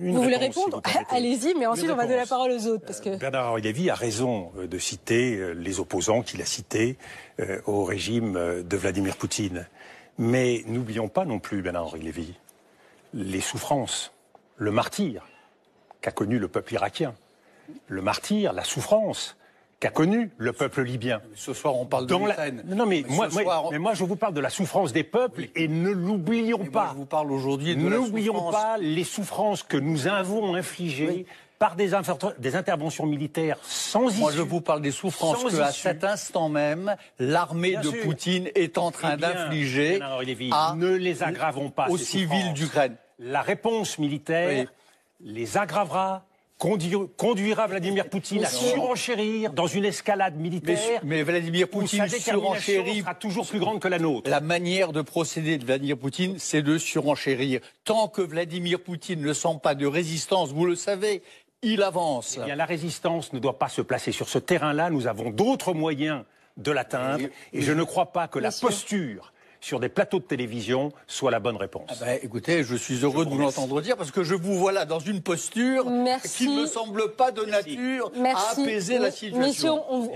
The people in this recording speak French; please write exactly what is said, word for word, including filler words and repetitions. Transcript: Une Vous voulez répondre ? Allez-y, mais ensuite on va donner la parole aux autres. Parce que... Bernard-Henri Lévy a raison de citer les opposants qu'il a cités au régime de Vladimir Poutine. Mais n'oublions pas non plus, Bernard-Henri Lévy, les souffrances, le martyre qu'a connu le peuple irakien, le martyre, la souffrance qu'a connu le peuple libyen. Ce soir, on parle de l'Ukraine. La... Non, mais, mais, moi, soir... mais moi, je vous parle de la souffrance des peuples oui. et ne l'oublions pas. Moi, je vous parle aujourd'hui de la souffrance. N'oublions pas les souffrances que nous avons infligées oui. par des, inter... des interventions militaires sans issue. Moi, je vous parle des souffrances que, à cet instant même, l'armée de sûr. Poutine est en train d'infliger. À... Ne les aggravons pas. Aux civils d'Ukraine. La réponse militaire oui. les aggravera. Conduira Vladimir Poutine à surenchérir dans une escalade militaire. Mais, mais Vladimir Poutine surenchérit sera toujours plus grande que la nôtre. La manière de procéder de Vladimir Poutine, c'est de surenchérir. Tant que Vladimir Poutine ne sent pas de résistance, vous le savez, il avance. Eh bien, la résistance ne doit pas se placer sur ce terrain-là. Nous avons d'autres moyens de l'atteindre. Et je ne crois pas que la posture sur des plateaux de télévision, soit la bonne réponse. Ah bah, écoutez, je suis heureux je vous de vous l'entendre dire, parce que je vous vois là dans une posture Merci. qui ne me semble pas de Merci. nature Merci. à apaiser Merci. la situation. Mission, on...